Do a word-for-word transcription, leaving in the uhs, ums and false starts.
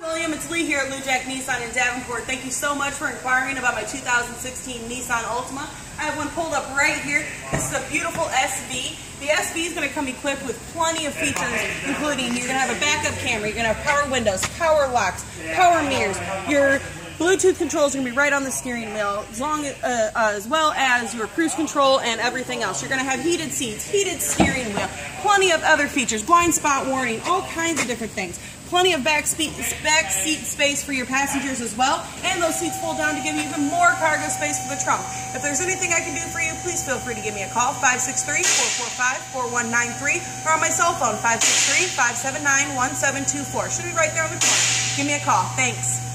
William, it's Lee here at Lujack Nissan in Davenport. Thank you so much for inquiring about my two thousand sixteen Nissan Altima. I have one pulled up right here. This is a beautiful S V. The S V is going to come equipped with plenty of features, including you're going to have a backup camera, you're going to have power windows, power locks, power mirrors. Your Bluetooth controls are going to be right on the steering wheel, as, long, uh, uh, as well as your cruise control and everything else. You're going to have heated seats, heated steering wheel, plenty of other features, blind spot warning, all kinds of different things. Plenty of back, spe back seat space for your passengers as well, and those seats fold down to give you even more cargo space for the trunk. If there's anything I can do for you, please feel free to give me a call, five six three, four four five, four one nine three, or on my cell phone, five six three, five seven nine, one seven two four. Should be right there on the corner. Give me a call. Thanks.